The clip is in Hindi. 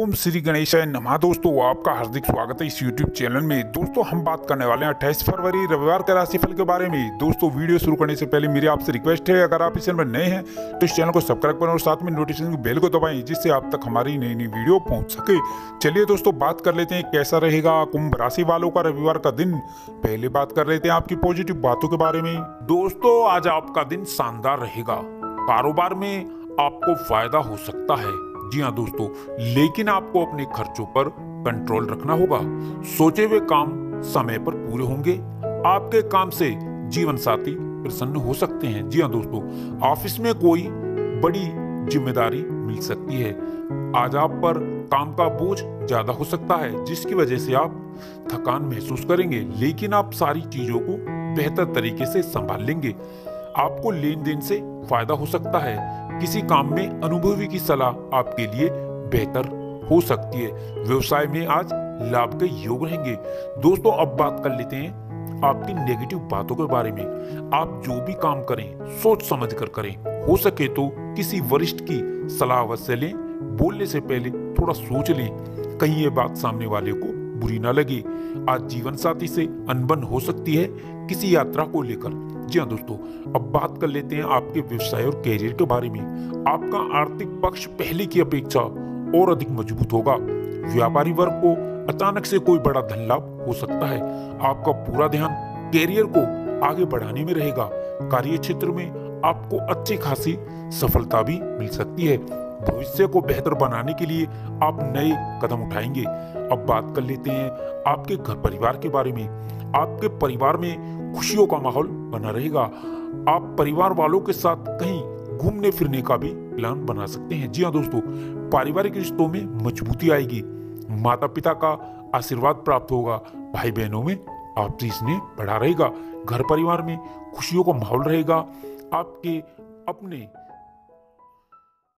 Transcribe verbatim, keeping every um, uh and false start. ओम श्री गणेशाय नमः। दोस्तों आपका हार्दिक स्वागत है इस YouTube चैनल में। दोस्तों हम बात करने वाले हैं अट्ठाईस फरवरी रविवार के राशिफल के बारे में। दोस्तों वीडियो शुरू करने से पहले मेरी आपसे रिक्वेस्ट है, अगर आप इस चैनल पर नए हैं तो इस चैनल को सब्सक्राइब करें और साथ में नोटिफिकेशन बेल को दबाएं, जिससे आप तक हमारी नई नई वीडियो पहुँच सके। चलिए दोस्तों बात कर लेते हैं कैसा रहेगा कुंभ राशि वालों का रविवार का दिन। पहले बात कर लेते हैं आपकी पॉजिटिव बातों के बारे में। दोस्तों आज आपका दिन शानदार रहेगा, कारोबार में आपको फायदा हो सकता है। जी हाँ दोस्तों, लेकिन आपको अपने खर्चों पर कंट्रोल रखना होगा। सोचे हुए काम समय पर पूरे होंगे। आपके काम से जीवन साथी प्रसन्न हो सकते हैं। जी हाँ दोस्तों, ऑफिस में कोई बड़ी जिम्मेदारी मिल सकती है। आज आप पर काम का बोझ ज्यादा हो सकता है, जिसकी वजह से आप थकान महसूस करेंगे, लेकिन आप सारी चीजों को बेहतर तरीके से संभाल लेंगे। आपको लेन देन से फायदा हो सकता है। किसी काम में अनुभवी की सलाह आपके लिए बेहतर हो सकती है। व्यवसाय में आज लाभ के योग रहेंगे। दोस्तों अब बात कर लेते हैं आपकी नेगेटिव बातों के बारे में। आप जो भी काम करें सोच समझ कर करें। हो सके तो किसी वरिष्ठ की सलाह अवश्य लें। बोलने से पहले थोड़ा सोच लें, कहीं ये बात सामने वाले को बुरी ना लगे। आज जीवन साथी से अनबन हो सकती है किसी यात्रा को लेकर। जी हाँ दोस्तों, अब बात कर लेते हैं आपके व्यवसाय और कैरियर के बारे में। आपका आर्थिक पक्ष पहले की अपेक्षा और अधिक मजबूत होगा। व्यापारी वर्ग को अचानक से कोई बड़ा धन लाभ हो सकता है। आपका पूरा ध्यान कैरियर को आगे बढ़ाने में रहेगा। कार्य क्षेत्र में आपको अच्छी खासी सफलता भी मिल सकती है। भविष्य को बेहतर बनाने के लिए आप नए कदम उठाएंगे। अब बात कर लेते हैं आपके घर परिवार के बारे में। आपके परिवार में खुशियों का माहौल बना रहेगा। आप परिवार वालों के साथ कहीं घूमने फिरने का भी प्लान बना सकते हैं। जी हाँ दोस्तों, पारिवारिक रिश्तों में मजबूती आएगी। माता पिता का आशीर्वाद प्राप्त होगा। भाई बहनों में आपसी स्नेह बढ़ा रहेगा। घर परिवार में खुशियों का माहौल रहेगा। आपके अपने